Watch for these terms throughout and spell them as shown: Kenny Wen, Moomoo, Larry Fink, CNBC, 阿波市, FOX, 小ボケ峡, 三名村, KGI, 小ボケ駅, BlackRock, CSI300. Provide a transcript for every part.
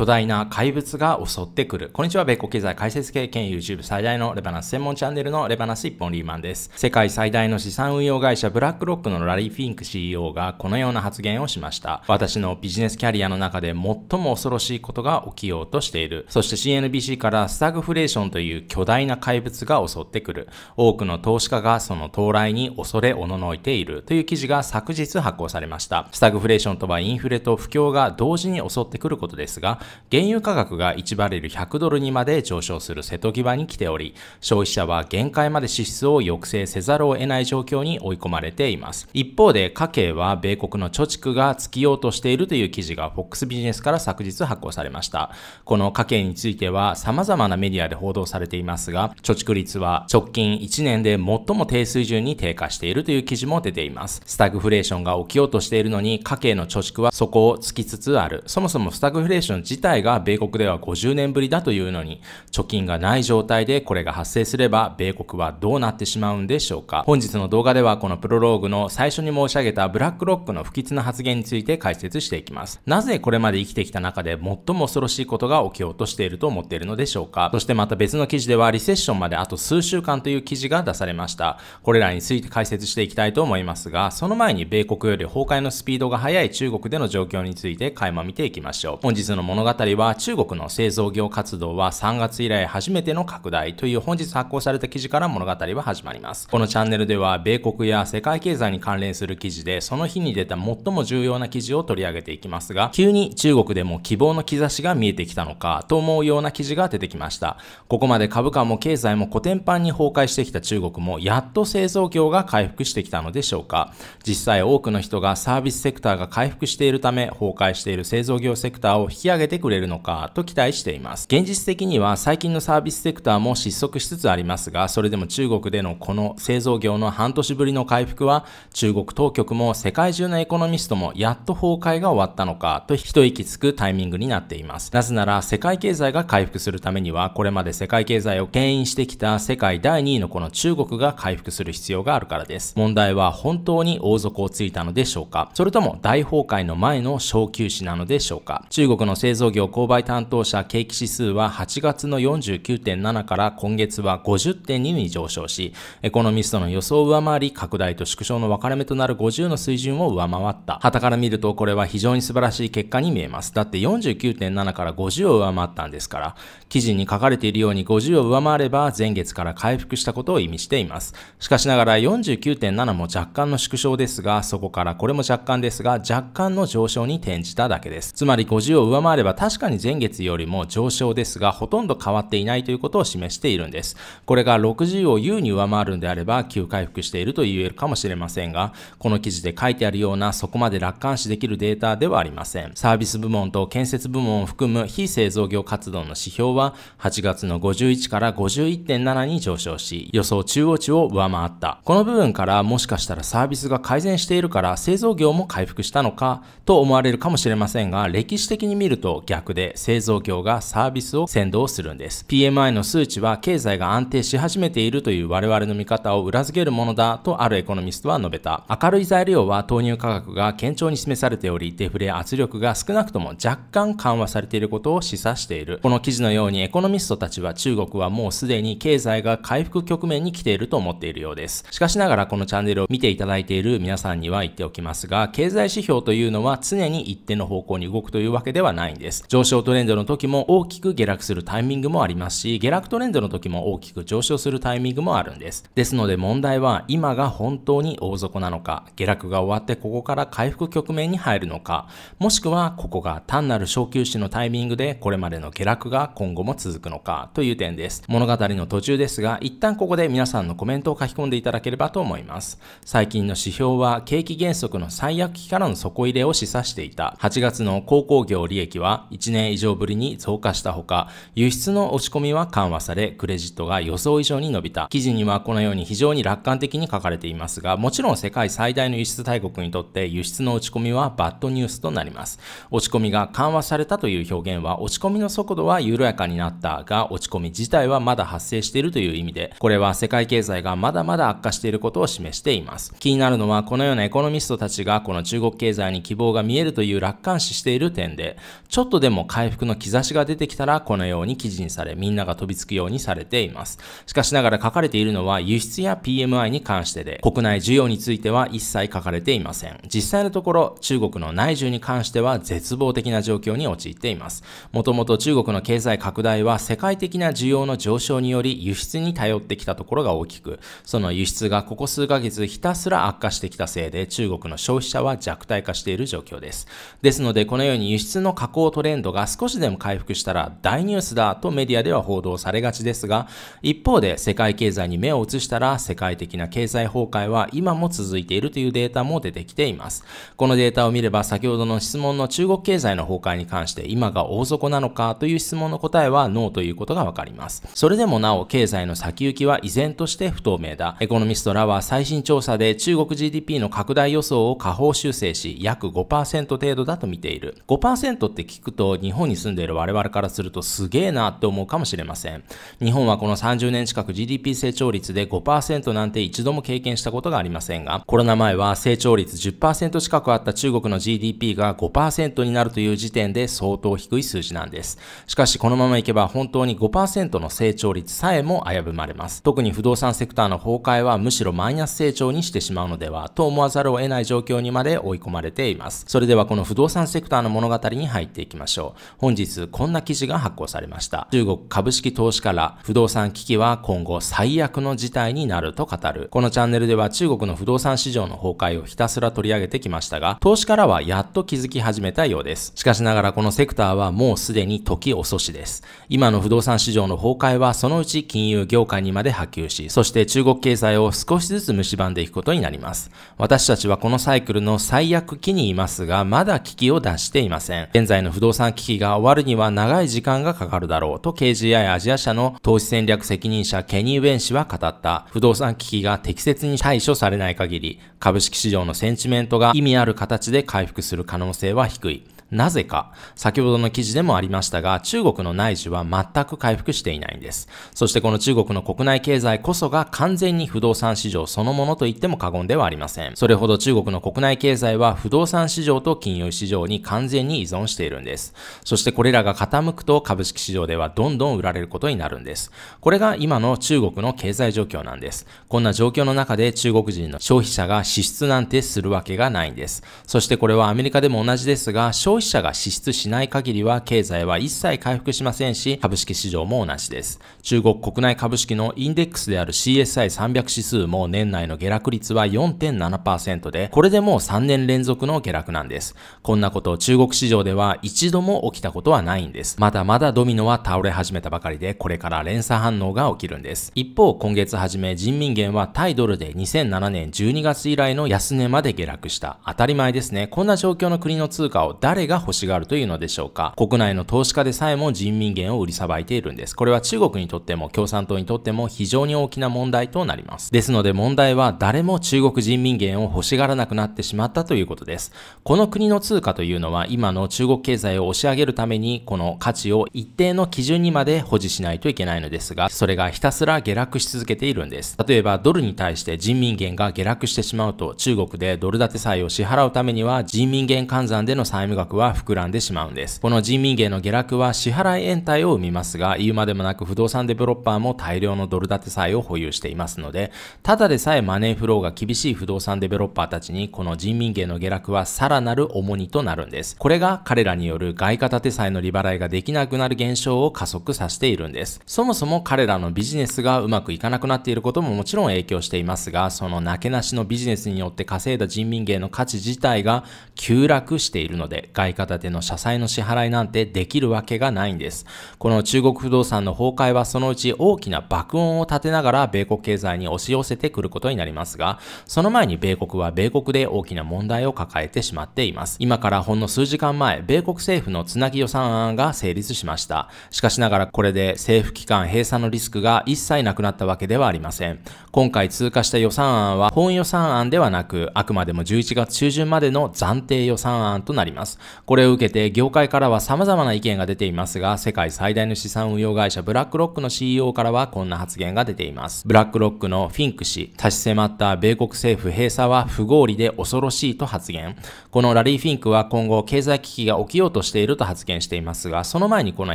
巨大な怪物が襲ってくる。こんにちは、米国経済解説系兼 YouTube 最大のレバナス専門チャンネルのレバナス一本リーマンです。世界最大の資産運用会社ブラックロックのラリー・フィンク CEO がこのような発言をしました。私のビジネスキャリアの中で最も恐ろしいことが起きようとしている。そして CNBC からスタグフレーションという巨大な怪物が襲ってくる。多くの投資家がその到来に恐れおののいているという記事が昨日発行されました。スタグフレーションとはインフレと不況が同時に襲ってくることですが、原油価格が1バレル100ドルにまで上昇する瀬戸際に来ており、消費者は限界まで支出を抑制せざるを得ない状況に追い込まれています。一方で家計は米国の貯蓄が尽きようとしているという記事が FOX ビジネスから昨日発行されました。この家計については様々なメディアで報道されていますが、貯蓄率は直近1年で最も低水準に低下しているという記事も出ています。スタグフレーションが起きようとしているのに家計の貯蓄は底をつきつつある。そもそもスタグフレーション自体が米国では50年ぶりだというのに、貯金がない状態でこれが発生すれば米国はどうなってしまうんでしょうか。本日の動画ではこのプロローグの最初に申し上げたブラックロックの不吉な発言について解説していきます。なぜこれまで生きてきた中で最も恐ろしいことが起きようとしていると思っているのでしょうか。そしてまた別の記事ではリセッションまであと数週間という記事が出されました。これらについて解説していきたいと思いますが、その前に米国より崩壊のスピードが速い中国での状況について垣間見ていきましょう。本日の物語は中国の製造業活動は3月以来初めての拡大という本日発行された記事から物語は始まります。このチャンネルでは米国や世界経済に関連する記事でその日に出た最も重要な記事を取り上げていきますが、急に中国でも希望の兆しが見えてきたのかと思うような記事が出てきました。ここまで株価も経済もコテンパンに崩壊してきた中国もやっと製造業が回復してきたのでしょうか。実際多くの人がサービスセクターが回復しているため崩壊している製造業セクターを引き上げてくれるのかと期待しています。現実的には最近のサービスセクターも失速しつつありますが、それでも中国でのこの製造業の半年ぶりの回復は中国当局も世界中のエコノミストもやっと崩壊が終わったのかと一息つくタイミングになっています。なぜなら世界経済が回復するためにはこれまで世界経済を牽引してきた世界第2位のこの中国が回復する必要があるからです。問題は本当に大底をついたのでしょうか、それとも大崩壊の前の小休止なのでしょうか。中国の製造業購買担当者景気指数は8月の 49.7 から今月は 50.2 に上昇し、エコノミストの予想を上回り拡大と縮小の分かれ目となる50の水準を上回った。傍から見るとこれは非常に素晴らしい結果に見えます。だって 49.7 から50を上回ったんですから。記事に書かれているように50を上回れば前月から回復したことを意味しています。しかしながら 49.7 も若干の縮小ですが、そこからこれも若干ですが若干の上昇に転じただけです。つまり50を上回れば確かに前月よりも上昇ですがほとんど変わっていないということを示しているんです。これが60を優に上回るんであれば急回復していると言えるかもしれませんが、この記事で書いてあるようなそこまで楽観視できるデータではありません。サービス部門と建設部門を含む非製造業活動の指標は8月の51から 51.7 に上昇し、予想中央値を上回った。この部分からもしかしたらサービスが改善しているから製造業も回復したのかと思われるかもしれませんが、歴史的に見ると逆で製造業がサービスを先導するんです。PMI の数値は経済が安定し始めているという我々の見方を裏付けるものだとあるエコノミストは述べた。明るい材料は投入価格が堅調に示されており、デフレ圧力が少なくとも若干緩和されていることを示唆している。この記事のようにエコノミストたちは中国はもうすでに経済が回復局面に来ていると思っているようです。しかしながらこのチャンネルを見ていただいている皆さんには言っておきますが、経済指標というのは常に一定の方向に動くというわけではないんです。上昇トレンドの時も大きく下落するタイミングもありますし、下落トレンドの時も大きく上昇するタイミングもあるんです。ですので問題は今が本当に大底なのか、下落が終わってここから回復局面に入るのか、もしくはここが単なる小休止のタイミングでこれまでの下落が今後も続くのかという点です。物語の途中ですが、一旦ここで皆さんのコメントを書き込んでいただければと思います。最近の指標は景気減速の最悪期からの底入れを示唆していた。8月の鉱工業利益は1年以上ぶりに増加したほか、輸出の落ち込みは緩和され、クレジットが予想以上に伸びた。記事にはこのように非常に楽観的に書かれていますが、もちろん世界最大の輸出大国にとって輸出の落ち込みはバッドニュースとなります。落ち込みが緩和されたという表現は、落ち込みの速度は緩やかになったが、落ち込み自体はまだ発生しているという意味で、これは世界経済がまだまだ悪化していることを示しています。気になるのはこのようなエコノミストたちがこの中国経済に希望が見えるという楽観視している点で、ちょっとでも回復の兆しが出てきたらこのように記事にされ、みんなが飛びつくようにされています。しかしながら書かれているのは輸出や PMI に関してで、国内需要については一切書かれていません。実際のところ、中国の内需に関しては絶望的な状況に陥っています。もともと中国の経済拡大は世界的な需要の上昇により輸出に頼ってきたところが大きく、その輸出がここ数ヶ月ひたすら悪化してきたせいで中国の消費者は弱体化している状況です。ですのでこのように輸出の下降トレンドが少しでも回復したら大ニュースだとメディアでは報道されがちですが、一方で世界経済に目を移したら世界的な経済崩壊は今も続いているというデータも出てきています。このデータを見れば先ほどの質問の中国経済の崩壊に関して今が大底なのかという質問の答えはノーということがわかります。それでもなお経済の先行きは依然として不透明だ。エコノミストらは最新調査で中国 GDP の拡大予想を下方修正し約 5% 程度だと見ている。 5% って聞くと日本に住んでいる我々からするとすげえなって思うかもしれません。日本はこの30年近く GDP 成長率で 5% なんて一度も経験したことがありませんが、コロナ前は成長率 10% 近くあった中国の GDP が 5% になるという時点で相当低い数字なんです。しかしこのままいけば本当に 5% の成長率さえも危ぶまれます。特に不動産セクターの崩壊はむしろマイナス成長にしてしまうのではと思わざるを得ない状況にまで追い込まれています。それではこの不動産セクターの物語に入っていきましょう。本日こんな記事が発行されました。中国株式投資家ら不動産危機は今後最悪の事態になると語る。このチャンネルでは中国の不動産市場の崩壊をひたすら取り上げてきましたが、投資家らはやっと気づき始めたようです。しかしながらこのセクターはもうすでに時遅しです。今の不動産市場の崩壊はそのうち金融業界にまで波及し、そして中国経済を少しずつ蝕んでいくことになります。私たちはこのサイクルの最悪期にいますが、まだ危機を脱していません。現在の不動産危機が終わるには長い時間がかかるだろうと KGI アジア社の投資戦略責任者ケニー・ウェン氏は語った。不動産危機が適切に対処されない限り株式市場のセンチメントが意味ある形で回復する可能性は低い。なぜか、先ほどの記事でもありましたが、中国の内需は全く回復していないんです。そしてこの中国の国内経済こそが完全に不動産市場そのものと言っても過言ではありません。それほど中国の国内経済は不動産市場と金融市場に完全に依存しているんです。そしてこれらが傾くと株式市場ではどんどん売られることになるんです。これが今の中国の経済状況なんです。こんな状況の中で中国人の消費者が支出なんてするわけがないんです。そしてこれはアメリカでも同じですが、消費者が支出しない限りは経済は一切回復しませんし、株式市場も同じです。中国国内株式のインデックスである CSI300 指数も年内の下落率は 4.7% で、これでもう3年連続の下落なんです。こんなこと中国市場では一度も起きたことはないんです。まだまだドミノは倒れ始めたばかりで、これから連鎖反応が起きるんです。一方、今月初め人民元は対ドルで2007年12月以来の安値まで下落した。当たり前ですね。こんな状況の国の通貨を誰が欲しがるというのでしょうか。国内の投資家でさえも人民元を売りさばいているんです。これは中国にとっても共産党にとっても非常に大きな問題となります。ですので問題は誰も中国人民元を欲しがらなくなってしまったということです。この国の通貨というのは今の中国経済を押し上げるためにこの価値を一定の基準にまで保持しないといけないのですが、それがひたすら下落し続けているんです。例えばドルに対して人民元が下落してしまうと、中国でドル建て債を支払うためには人民元換算での債務額は膨らんでしまうんです。この人民元の下落は支払い延滞を生みますが、言うまでもなく不動産デベロッパーも大量のドル建て債を保有していますので、ただでさえマネーフローが厳しい不動産デベロッパーたちにこの人民元の下落はさらなる重荷となるんです。これが彼らによる外貨建て債の利払いができなくなる現象を加速させているんです。そもそも彼らのビジネスがうまくいかなくなっていることももちろん影響していますが、そのなけなしのビジネスによって稼いだ人民元の価値自体が急落しているので、外貨建ての社債の支払いなんてできるわけがないんです。この中国不動産の崩壊はそのうち大きな爆音を立てながら米国経済に押し寄せてくることになりますが、その前に米国は米国で大きな問題を抱えてしまっています。今からほんの数時間前、米国政府のつなぎ予算案が成立しました。しかしながらこれで政府機関閉鎖のリスクが一切なくなったわけではありません。今回通過した予算案は本予算案ではなく、あくまでも11月中旬までの暫定予算案となります。これを受けて業界からは様々な意見が出ていますが、世界最大の資産運用会社ブラックロックの CEO からはこんな発言が出ています。ブラックロックのフィンク氏、差し迫った米国政府閉鎖は不合理で恐ろしいと発言。このラリー・フィンクは今後経済危機が起きようとしていると発言していますが、その前にこの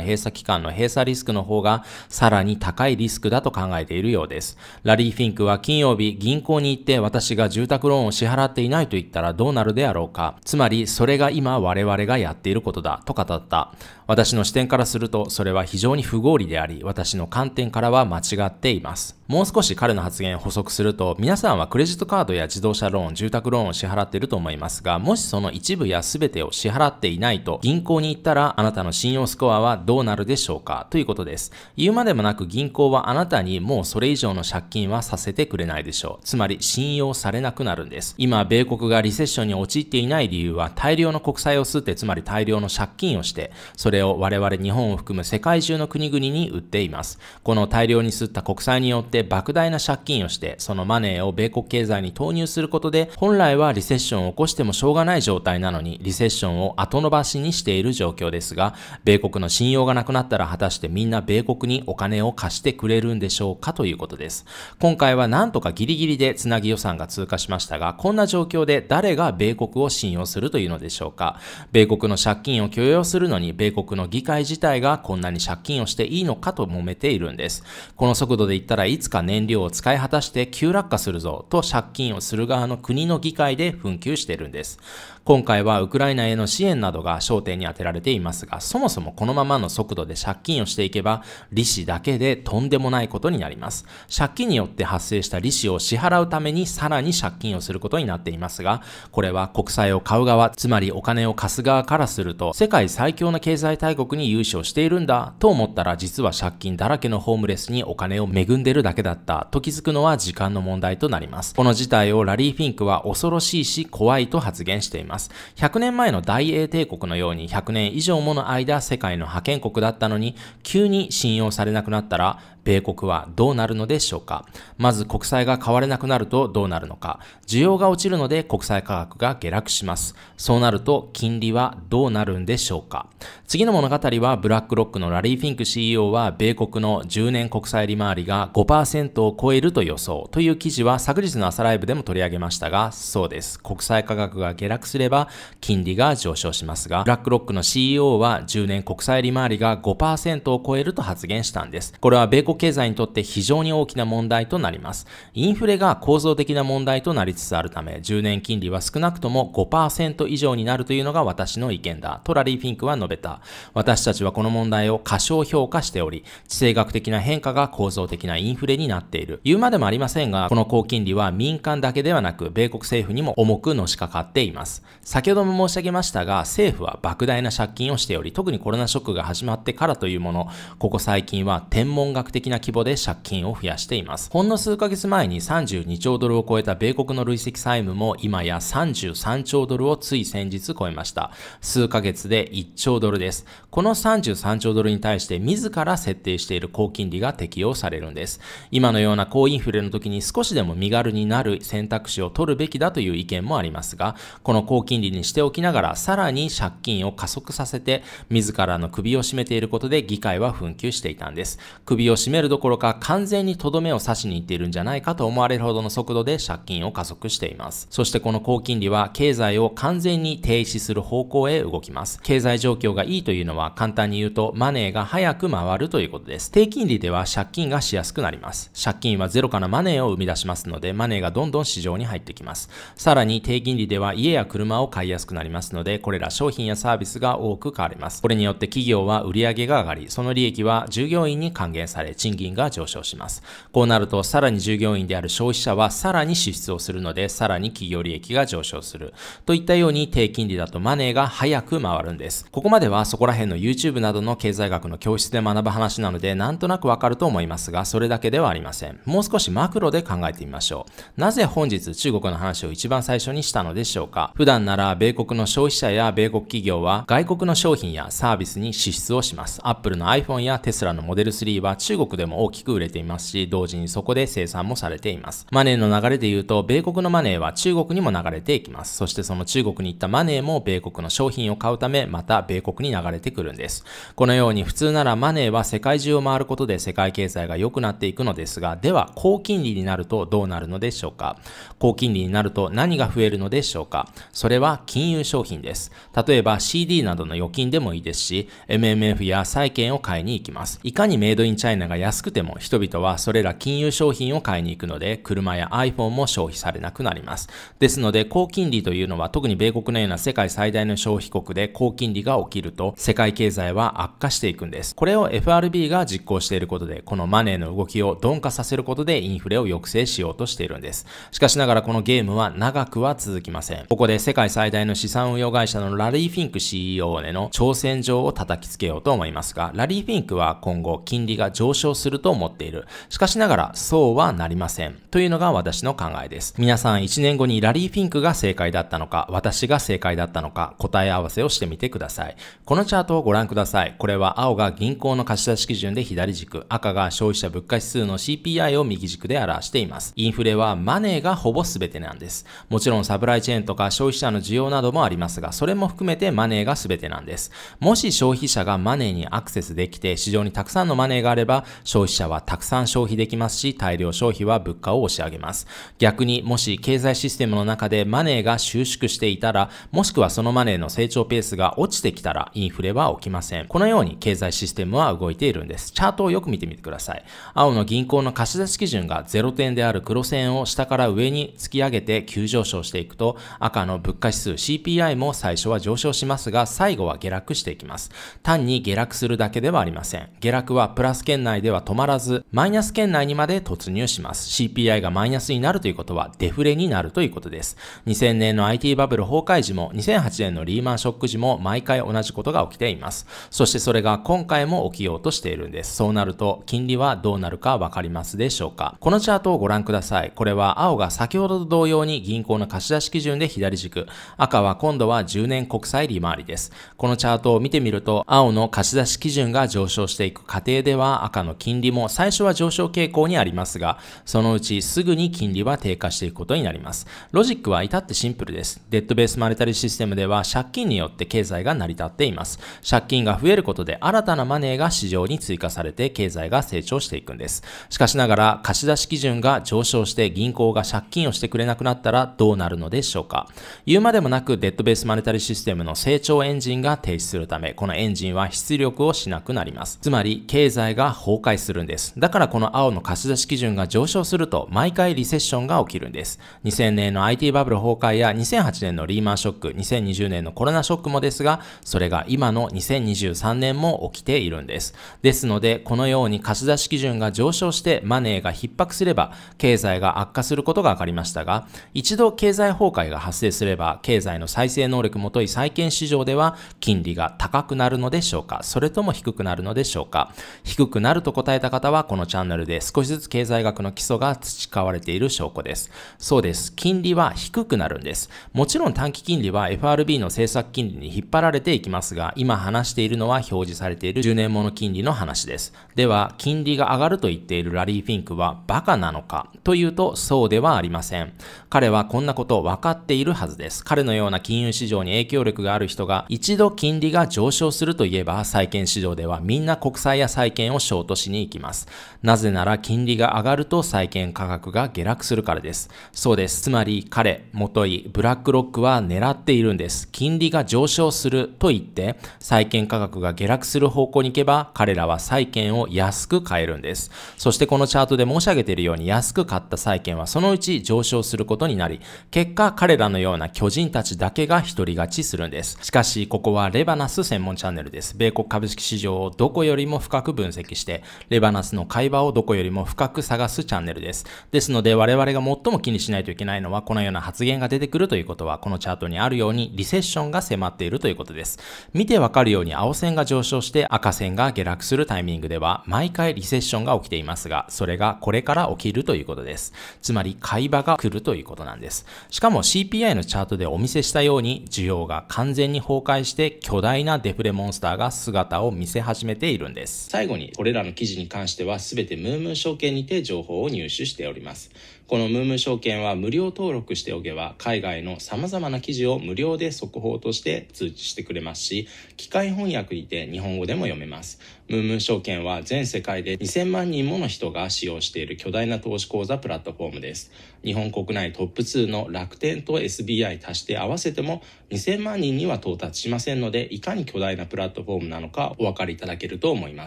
閉鎖期間の閉鎖リスクの方がさらに高いリスクだと考えているようです。ラリー・フィンクは金曜日、銀行に行って私が住宅ローンを支払っていないと言ったらどうなるであろうか、つまりそれが今我々がやっていることだと語った。私の視点からするとそれは非常に不合理であり、私の観点からは間違っています。もう少し彼の発言を補足すると、皆さんはクレジットカードや自動車ローン、住宅ローンを支払っていると思いますが、もしその一部や全てを支払っていないと銀行に行ったらあなたの信用スコアはどうなるでしょうかということです。言うまでもなく銀行はあなたにもうそれ以上の借金はさせてくれないでしょう。つまり信用されなくなるんです。今米国がリセッションに陥っていない理由は、大量の国債を吸って、つまり大量の借金をして、それを我々日本を含む世界中の国々に売っています。この大量に吸った国債によって莫大な借金をして、そのマネーを米国経済に投入することで、本来はリセッションを起こしてもしょうがない状態なのにリセッションを後延ばしにしている状況ですが、米国の信用がなくなったら果たしてみんな米国にお金を貸してくれるんでしょうかということです。今回はなんとかギリギリでつなぎ予算が通過しましたが、こんな状況で誰が米国を信用するというのでしょうか。米国の借金を許容するのに米国の議会自体がこんなに借金をしていいのかと揉めているんです。この速度で言ったらいつか燃料を使い果たして急落下するぞと借金をする側の国の議会で紛糾しているんです。今回はウクライナへの支援などが焦点に当てられていますが、そもそもこのままの速度で借金をしていけば利子だけでとんでもないことになります。借金によって発生した利子を支払うためにさらに借金をすることになっていますが、これは国債を買う側、つまりお金を貸す側からすると、世界最強の経済大国に融資をしているんだと思ったら、実は借金だらけのホームレスにお金を恵んでるだけだったと気づくのは時間の問題となります。この事態をラリー・フィンクは恐ろしいし怖いと発言しています。100年前の大英帝国のように100年以上もの間世界の覇権国だったのに、急に信用されなくなったら米国はどうなるのでしょうか。まず国債が買われなくなるとどうなるのか。需要が落ちるので国債価格が下落します。そうなると金利はどうなるんでしょうか。次の物語はブラックロックのラリー・フィンク CEO は米国の10年国債利回りが 5% を超えると予想という記事は昨日の朝ライブでも取り上げましたが、そうです、国債価格が下落すれば金利が上昇しますが、ブラックロックの CEO は10年国債利回りが 5% を超えると発言したんです。これは米国経済にとって非常に大きな問題となります。インフレが構造的な問題となりつつあるため、10年金利は少なくとも 5% 以上になるというのが私の意見だとラリー・フィンクは述べた。私たちはこの問題を過小評価しており、地政学的な変化が構造的なインフレになっている。言うまでもありませんが、この高金利は民間だけではなく米国政府にも重くのしかかっています。先ほども申し上げましたが、政府は莫大な借金をしており、特にコロナショックが始まってからというもの、ここ最近は天文学的な規模で借金を増やしています。ほんの数ヶ月前に32兆ドルを超えた米国の累積債務も今や33兆ドルをつい先日超えました。数ヶ月で1兆ドルです。この33兆ドルに対して自ら設定している高金利が適用されるんです。今のような高インフレの時に少しでも身軽になる選択肢を取るべきだという意見もありますが、この高金利にしておきながらさらに借金を加速させて自らの首を絞めていることで議会は紛糾していたんです。首を絞めるどころか完全にとどめを刺しにいっているんじゃないかと思われるほどの速度で借金を加速しています。そしてこの高金利は経済を完全に停止する方向へ動きます。経済状況がいいというのは簡単に言うとマネーが早く回るということです。低金利では借金がしやすくなります。借金はゼロからマネーを生み出しますので、マネーがどんどん市場に入ってきます。さらに低金利では家や車を買いやすくなりますので、これら商品やサービスが多く買われます。これによって企業は売上が上がり、その利益は従業員に還元され賃金が上昇します。こうなるとさらに従業員である消費者はさらに支出をするので、さらに企業利益が上昇するといったように低金利だとマネーが早く回るんです。ここまではそこら辺の YouTube などの経済学の教室で学ぶ話なのでなんとなくわかると思いますが、それだけではありません。もう少しマクロで考えてみましょう。なぜ本日中国の話を一番最初にしたのでしょうか。普段な米国の消費者や米国企業は外国の商品やサービスに支出をします。アップルの iPhone やテスラのモデル3は中国国でも大きく売れていますし、同時にそこで生産もされています。マネーの流れで言うと、米国のマネーは中国にも流れていきます。そしてその中国に行ったマネーも米国の商品を買うため、また米国に流れてくるんです。このように普通ならマネーは世界中を回ることで世界経済が良くなっていくのですが、では高金利になるとどうなるのでしょうか。高金利になると何が増えるのでしょうか。それは金融商品です。例えば CD などの預金でもいいですし、MMF や債券を買いに行きます。いかにメイドインチャイナが安くても人々はそれら金融商品を買いに行くので、車や iPhone も消費されなくなります。ですので高金利というのは、特に米国のような世界最大の消費国で高金利が起きると世界経済は悪化していくんです。これを FRB が実行していることで、このマネーの動きを鈍化させることでインフレを抑制しようとしているんです。しかしながらこのゲームは長くは続きません。ここで世界最大の資産運用会社のラリー・フィンク CEO への挑戦状を叩きつけようと思いますが、ラリー・フィンクは今後金利が上昇すると思っている。しかしながらそうはなりません。というのが私の考えです。皆さん1年後にラリー・フィンクが正解だったのか、私が正解だったのか、答え合わせをしてみてください。このチャートをご覧ください。これは青が銀行の貸し出し基準で左軸、赤が消費者物価指数の CPI を右軸で表しています。インフレはマネーがほぼ全てなんです。もちろんサプライチェーンとか消費者の需要などもありますが、それも含めてマネーが全てなんです。もし消費者がマネーにアクセスできて市場にたくさんのマネーがあれば、消費者はたくさん消費できますし、大量消費は物価を押し上げます。逆にもし経済システムの中でマネーが収縮していたら、もしくはそのマネーの成長ペースが落ちてきたらインフレは起きません。このように経済システムは動いているんです。チャートをよく見てみてください。青の銀行の貸し出し基準が0点である黒線を下から上に突き上げて急上昇していくと、赤の物価指数 CPI も最初は上昇しますが、最後は下落していきます。単に下落するだけではありません。下落はプラス圏内では止まらず、マイナス圏内にまで突入します。CPI がマイナスになるということはデフレになるということです。2000年の IT バブル崩壊時も2008年のリーマンショック時も毎回同じことが起きています。そしてそれが今回も起きようとしているんです。そうなると金利はどうなるかわかりますでしょうか。このチャートをご覧ください。これは青が先ほどと同様に銀行の貸し出し基準で左軸、赤は今度は10年国債利回りです。このチャートを見てみると、青の貸し出し基準が上昇していく過程では赤の金利も最初は上昇傾向にありますが、そのうちすぐに金利は低下していくことになります。ロジックは至ってシンプルです。デッドベースマネタリーシステムでは借金によって経済が成り立っています。借金が増えることで新たなマネーが市場に追加されて経済が成長していくんです。しかしながら貸し出し基準が上昇して銀行が借金をしてくれなくなったらどうなるのでしょうか。言うまでもなくデッドベースマネタリーシステムの成長エンジンが停止するため、このエンジンは出力をしなくなります。つまり経済が崩壊するんです。だからこの青の貸し出し基準が上昇すると毎回リセッションが起きるんです。2000年の IT バブル崩壊や2008年のリーマンショック、2020年のコロナショックもですが、それが今の2023年も起きているんです。ですので、このように貸し出し基準が上昇してマネーが逼迫すれば、経済が悪化することが分かりましたが、一度経済崩壊が発生すれば、経済の再生能力もとい債券市場では金利が高くなるのでしょうか、それとも低くなるのでしょうか。低くなると答えた方は、このチャンネルで少しずつ経済学の基礎が培われている証拠です。そうです。金利は低くなるんです。もちろん短期金利は FRB の政策金利に引っ張られていきますが、今話しているのは表示されている10年物金利の話です。では、金利が上がると言っているラリー・フィンクはバカなのかというと、そうではありません。彼はこんなことを分かっているはずです。彼のような金融市場に影響力がある人が、一度金利が上昇するといえば、債券市場ではみんな国債や債券をショートしに行きます。なぜなら金利が上がると債券価格が下落するからです。そうです。つまり彼、もとい、ブラックロックは狙っているんです。金利が上昇すると言って、債券価格が下落する方向に行けば、彼らは債券を安く買えるんです。そしてこのチャートで申し上げているように、安く買った債券はそのうち上昇することになり、結果彼らのような巨人たちだけが一人勝ちするんです。しかし、ここはレバナス専門チャンネルです。米国株式市場をどこよりも深く分析して、レバナスの会話をどこよりも深く探すチャンネルです。ですので我々が最も気にしないといけないのは、このような発言が出てくるということは、このチャートにあるようにリセッションが迫っているということです。見てわかるように青線が上昇して赤線が下落するタイミングでは毎回リセッションが起きていますが、それがこれから起きるということです。つまり買い場が来るということなんです。しかも CPI のチャートでお見せしたように、需要が完全に崩壊して巨大なデフレモンスターが姿を見せ始めているんです。最後にこれらの記事に関してはすべてムームー証券にて情報を入手しております。このムームー証券は無料登録しておけば海外のさまざまな記事を無料で速報として通知してくれますし、機械翻訳にて日本語でも読めます。ムームー証券は全世界で2000万人もの人が使用している巨大な投資口座プラットフォームです。日本国内トップ2の楽天と SBI 足して合わせても2000万人には到達しませんので、いかに巨大なプラットフォームなのかお分かりいただけると思いま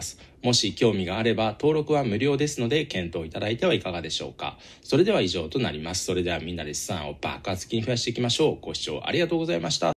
す。もし興味があれば登録は無料ですので検討いただいてはいかがでしょうか。それでは以上となります。それではみんなで資産を爆発的に増やしていきましょう。ご視聴ありがとうございました。